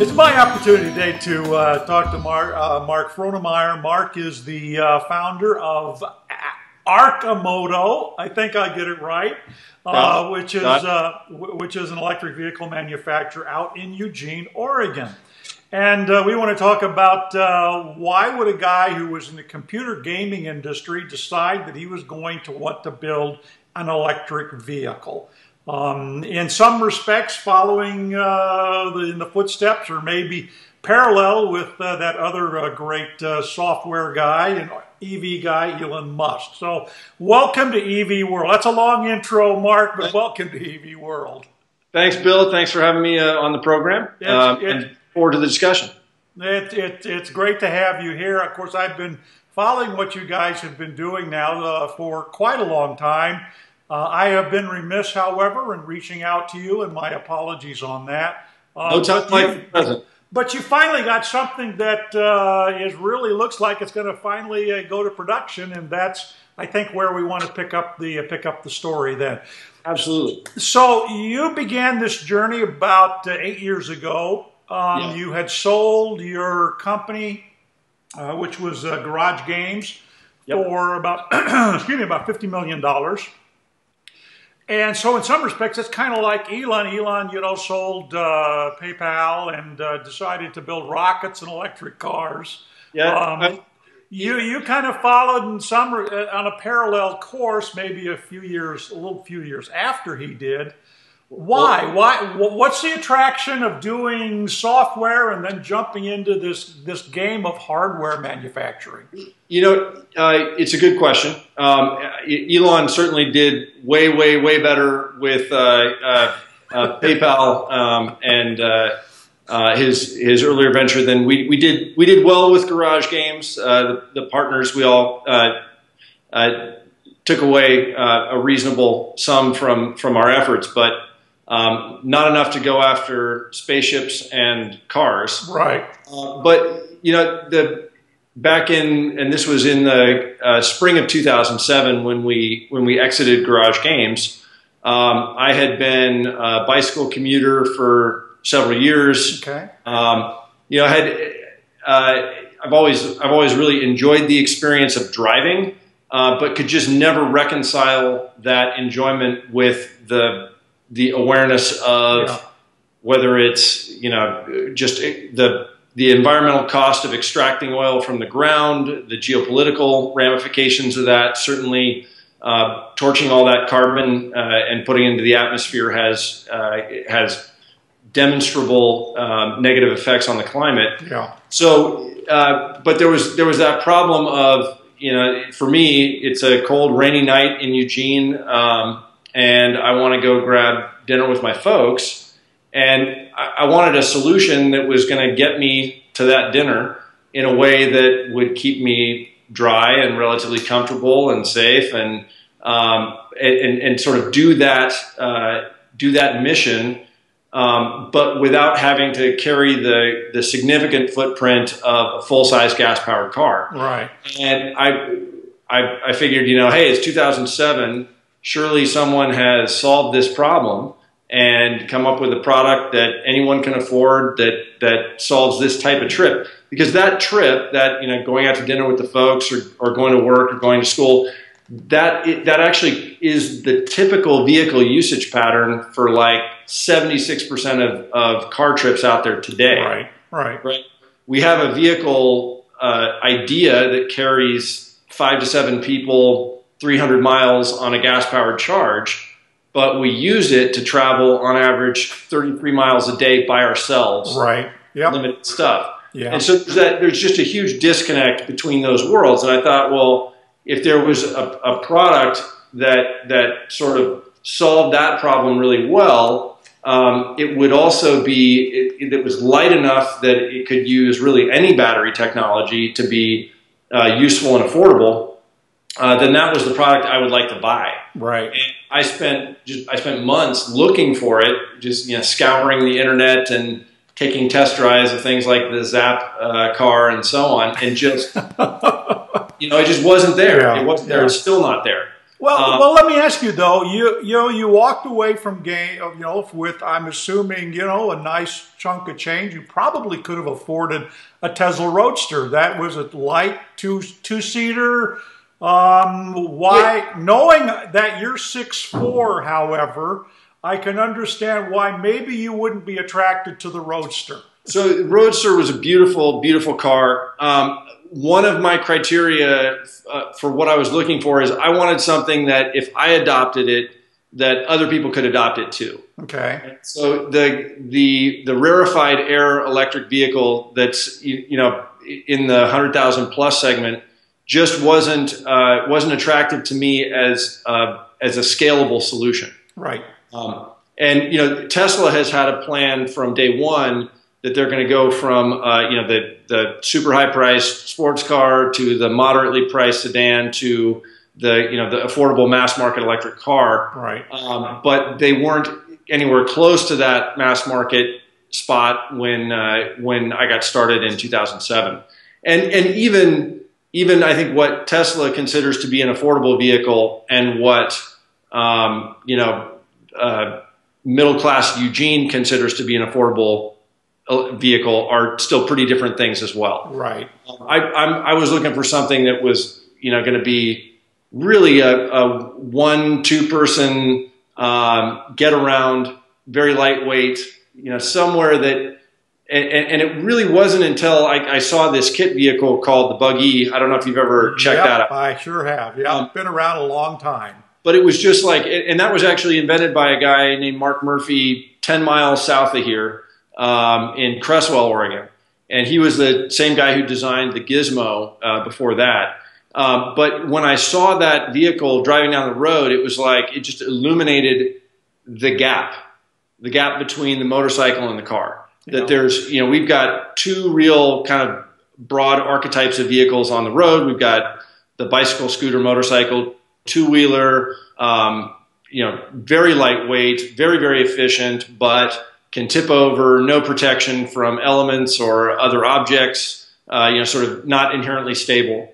It's my opportunity today to talk to Mark Frohnmayer. Mark is the founder of Arcimoto, I think I get it right, which is an electric vehicle manufacturer out in Eugene, Oregon. And we want to talk about why would a guy who was in the computer gaming industry decide that he was going to want to build an electric vehicle? In some respects, following in the footsteps or maybe parallel with that other great software guy and EV guy, Elon Musk. So welcome to EV World. That's a long intro, Mark, but welcome to EV World. Thanks, Bill. Thanks for having me on the program. And forward to the discussion. It's great to have you here. Of course, I've been following what you guys have been doing now for quite a long time. I have been remiss, however, in reaching out to you, and my apologies on that. No time like present. But you finally got something that is really looks like it's going to finally go to production, and that's, I think, where we want to pick up the story then. Absolutely. So you began this journey about 8 years ago. Yeah. You had sold your company, which was Garage Games, for about excuse me, about $50 million. And so, in some respects, it's kind of like Elon. Elon, you know, sold PayPal and decided to build rockets and electric cars. Yeah. You kind of followed in some on a parallel course, maybe a few years after he did. Why? What's the attraction of doing software and then jumping into this game of hardware manufacturing? You know, it's a good question. Elon certainly did way better with PayPal and his earlier venture than we did. We did well with Garage Games. The partners we all took away a reasonable sum from our efforts, but. Not enough to go after spaceships and cars. Right. But, you know, and this was in the spring of 2007 when we exited Garage Games, I had been a bicycle commuter for several years. Okay. You know, I've always really enjoyed the experience of driving, but could just never reconcile that enjoyment with the awareness of whether it's, you know, just the environmental cost of extracting oil from the ground, the geopolitical ramifications of that. Certainly, torching all that carbon and putting it into the atmosphere has demonstrable negative effects on the climate. Yeah. So, but there was that problem of, you know, for me, it's a cold, rainy night in Eugene. And I want to go grab dinner with my folks, and I wanted a solution that was going to get me to that dinner in a way that would keep me dry and relatively comfortable and safe, and sort of do that mission, but without having to carry the significant footprint of a full-size gas-powered car. Right. And I figured, you know, hey, it's 2007. Surely someone has solved this problem and come up with a product that anyone can afford that solves this type of trip. Because that trip, that, you know, going out to dinner with the folks or going to work or going to school, that actually is the typical vehicle usage pattern for like 76% of car trips out there today. Right, right. Right? We have a vehicle idea that carries 5 to 7 people 300 miles on a gas-powered charge, but we use it to travel on average 33 miles a day by ourselves. Right. Yeah. Limited stuff. Yeah. And so there's just a huge disconnect between those worlds. And I thought, well, if there was a product that sort of solved that problem really well, it would also be it was light enough that it could use really any battery technology to be useful and affordable. Then that was the product I would like to buy. Right. And I spent months looking for it, just, you know, scouring the internet and taking test drives of things like the Zap car and so on, and just, you know, it just wasn't there. Yeah. It wasn't there. It's still not there. Well, let me ask you though. You walked away from GEM, with I'm assuming a nice chunk of change. You probably could have afforded a Tesla Roadster. That was a light two-seater. Knowing that you're 6'4", however, I can understand why maybe you wouldn't be attracted to the Roadster. So the Roadster was a beautiful, beautiful car. One of my criteria for what I was looking for is I wanted something that if I adopted it, that other people could adopt it too. Okay. So the rarefied air electric vehicle that's in the 100,000 plus segment just wasn't attractive to me as a scalable solution. Right. And Tesla has had a plan from day one that they're going to go from the super high priced sports car to the moderately priced sedan to the the affordable mass market electric car. Right. But they weren't anywhere close to that mass market spot when I got started in 2007. And even I think what Tesla considers to be an affordable vehicle and what middle class Eugene considers to be an affordable vehicle are still pretty different things as well. Right. I was looking for something that was, going to be really a 1-2 person get around, very lightweight, somewhere that, and it really wasn't until I saw this kit vehicle called the Buggy. I don't know if you've ever checked that out. I sure have. Yeah, it's been around a long time. But it was just like, and that was actually invented by a guy named Mark Murphy, 10 miles south of here. In Cresswell, Oregon, and he was the same guy who designed the Gizmo before that. But when I saw that vehicle driving down the road, it was like it just illuminated the gap between the motorcycle and the car. That there's, we've got two real kind of broad archetypes of vehicles on the road. We've got the bicycle, scooter, motorcycle, two-wheeler, very lightweight, very, very efficient, but can tip over, no protection from elements or other objects, sort of not inherently stable.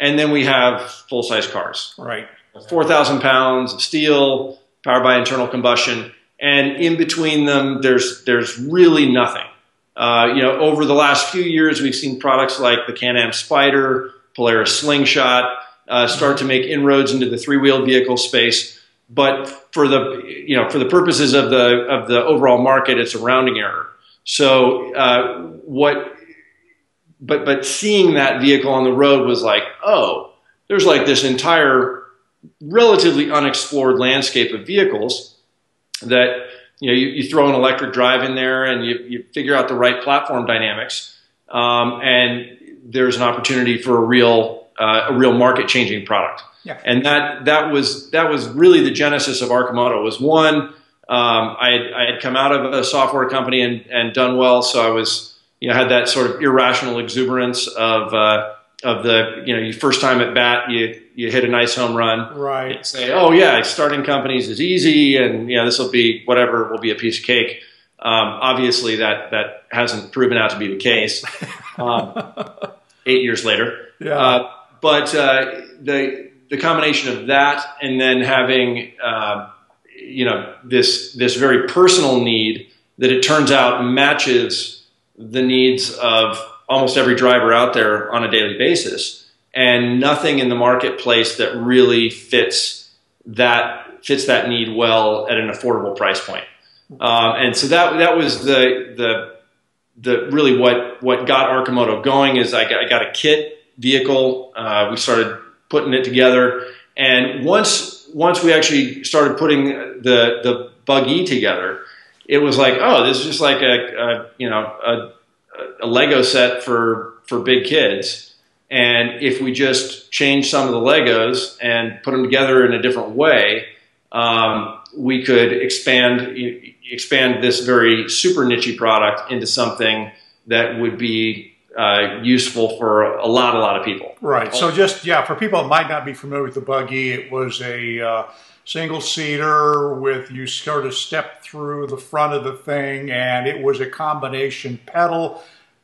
And then we have full-size cars. Right. 4,000 pounds of steel, powered by internal combustion. And in between them, there's really nothing. Over the last few years, we've seen products like the Can-Am Spider, Polaris Slingshot, start to make inroads into the three-wheeled vehicle space. But for the for the purposes of the overall market, it's a rounding error. So but seeing that vehicle on the road was like, oh, there's like this entire relatively unexplored landscape of vehicles that you throw an electric drive in there and you figure out the right platform dynamics, and there's an opportunity for a real market-changing product. Yeah. And that was really the genesis of Arcimoto. Was one, I had come out of a software company and done well, so I was had that sort of irrational exuberance of the your first time at bat you hit a nice home run. Right. And say, oh yeah, starting companies is easy, and this will be whatever, will be a piece of cake. Obviously that hasn't proven out to be the case. 8 years later. Yeah. The combination of that and then having, this very personal need that it turns out matches the needs of almost every driver out there on a daily basis, and nothing in the marketplace that really fits that need well at an affordable price point. And so that was the really what got Arcimoto going. Is I got a kit vehicle. We started putting it together, and once we actually started putting the Buggy together, it was like, oh, this is just like a Lego set for big kids, and if we just change some of the Legos and put them together in a different way, we could expand this very super niche product into something that would be useful for a lot of people. Right. So just, yeah, for people that might not be familiar with the Buggy, it was a single-seater with, you sort of stepped through the front of the thing, and it was a combination pedal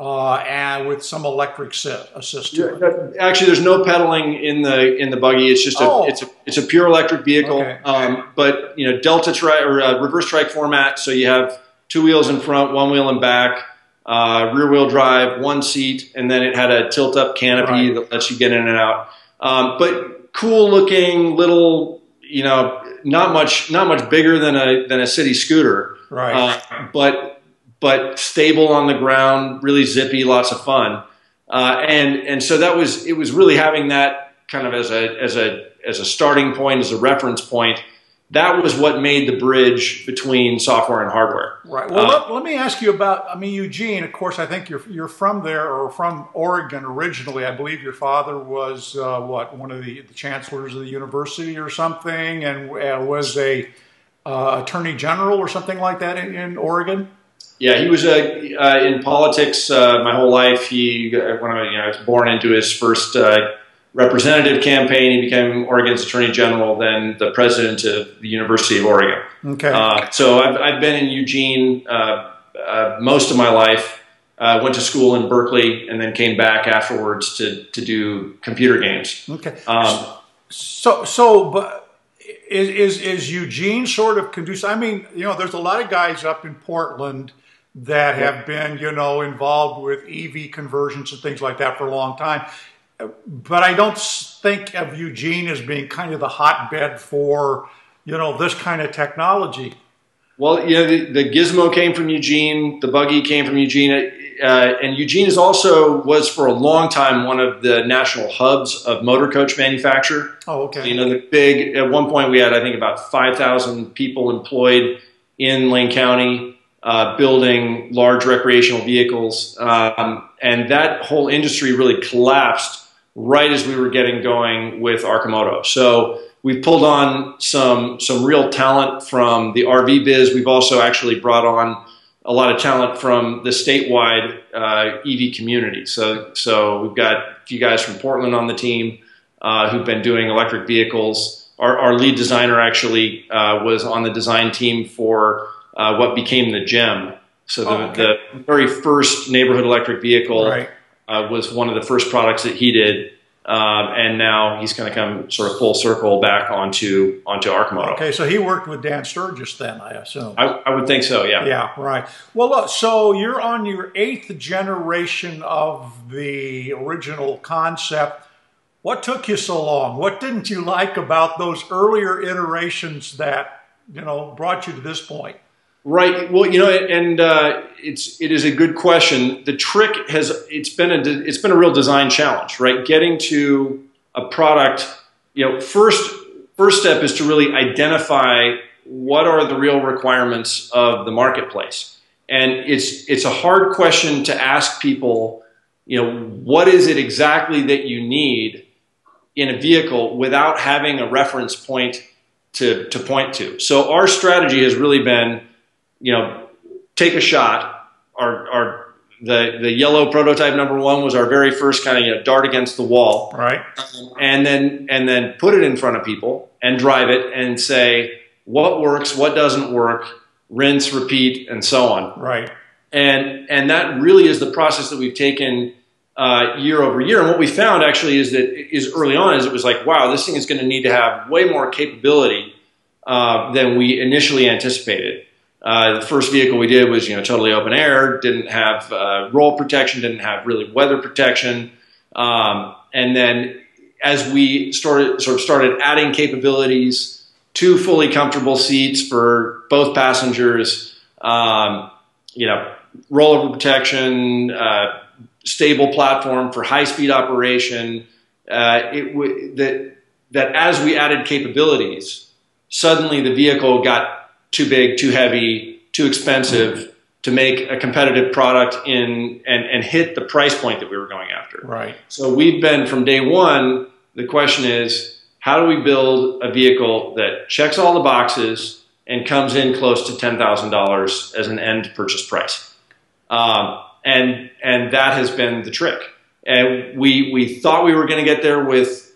and with some electric assist to it. Actually, there's no pedaling in the buggy. It's just it's a pure electric vehicle. Okay. But you know, reverse trike format. So you have 2 wheels in front, 1 wheel in back, rear wheel drive, 1 seat, and then it had a tilt up canopy that lets you get in and out. But cool looking little, you know, not much bigger than a city scooter. Right. But stable on the ground, really zippy, lots of fun, and so that was really having that kind of as a starting point, as a reference point. That was what made the bridge between software and hardware. Right. Well, let me ask you about. I mean, Eugene. Of course, I think you're from there or from Oregon originally. I believe your father was what, one of the chancellors of the university or something, and was a attorney general or something like that in Oregon. Yeah, he was in politics my whole life. When I was born into his first representative campaign. He became Oregon's attorney general, then the president of the University of Oregon. Okay. So I've been in Eugene most of my life. Went to school in Berkeley and then came back afterwards to do computer games. Okay. Is Eugene sort of conducive? I mean, you know, there's a lot of guys up in Portland that have been, you know, involved with EV conversions and things like that for a long time. But I don't think of Eugene as being kind of the hotbed for, you know, this kind of technology. Well, you know, the gizmo came from Eugene, the buggy came from Eugene, and Eugene is also, was for a long time, one of the national hubs of motor coach manufacture. Oh, okay. You know, the big, at one point we had, I think, about 5,000 people employed in Lane County, building large recreational vehicles, and that whole industry really collapsed right as we were getting going with Arcimoto. So we've pulled on some real talent from the RV biz. We've also actually brought on a lot of talent from the statewide EV community. So we've got a few guys from Portland on the team who've been doing electric vehicles. Our lead designer actually was on the design team for what became the GEM. So the very first neighborhood electric vehicle was one of the first products that he did, and now he's kind of come sort of full circle back onto Arcimoto. Okay, so he worked with Dan Sturgis then, I assume. I would think so, yeah. Yeah, right. Well, look, so you're on your 8th generation of the original concept. What took you so long? What didn't you like about those earlier iterations that, you know, brought you to this point? Right. Well, you know, and it is a good question. The trick has it's been a real design challenge, right? Getting to a product, you know, first step is to really identify what are the real requirements of the marketplace, and it's a hard question to ask people. You know, what is it exactly that you need in a vehicle without having a reference point to point to? So our strategy has really been, you know, take a shot. The yellow prototype #1 was our very first kind of, you know, dart against the wall, right? And then put it in front of people and drive it and say what works, what doesn't work, rinse, repeat, and so on, right? And that really is the process that we've taken year over year. And what we found actually is that early on is it was like, wow, this thing is going to need to have way more capability than we initially anticipated. The first vehicle we did was, you know, totally open air, didn't have roll protection, didn't have really weather protection. And then as we started adding capabilities, 2 fully comfortable seats for both passengers, you know, rollover protection, stable platform for high-speed operation, that as we added capabilities, suddenly the vehicle got too big, too heavy, too expensive to make a competitive product and hit the price point that we were going after. Right. So we've been, from day one, the question is, how do we build a vehicle that checks all the boxes and comes in close to $10,000 as an end purchase price? And that has been the trick. And we thought we were going to get there with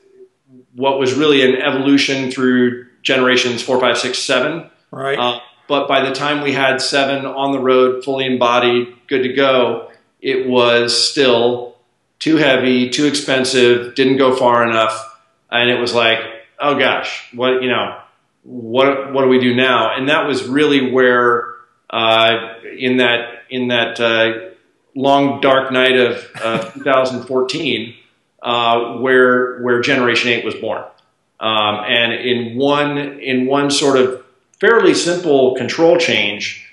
what was really an evolution through generations 4, 5, 6, 7. Right. But by the time we had 7 on the road, fully embodied, good to go, it was still too heavy, too expensive, didn't go far enough. And it was like, oh gosh, what, you know, what do we do now? And that was really where, in that long dark night of 2014, where Generation 8 was born. And in one sort of fairly simple control change,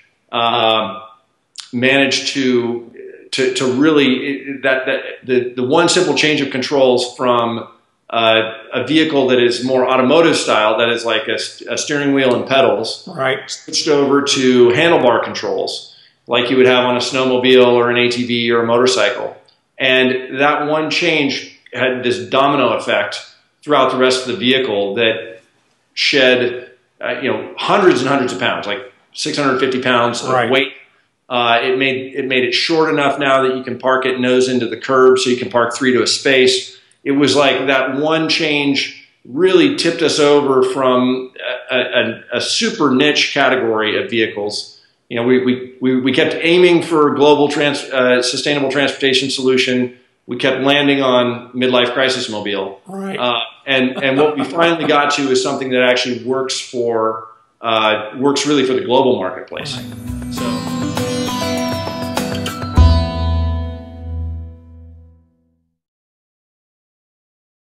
managed to really the one simple change of controls from a vehicle that is more automotive style, that is like a steering wheel and pedals, right, switched over to handlebar controls like you would have on a snowmobile or an ATV or a motorcycle. And that one change had this domino effect throughout the rest of the vehicle that shed, you know, hundreds and hundreds of pounds, like 650 pounds of right. weight. It made it short enough now that you can park it nose into the curb, so you can park three to a space. It was like that one change really tipped us over from a super niche category of vehicles. You know, we kept aiming for a global sustainable transportation solution. We kept landing on midlife crisis mobile, right. and what we finally got to is something that actually works really for the global marketplace. Right.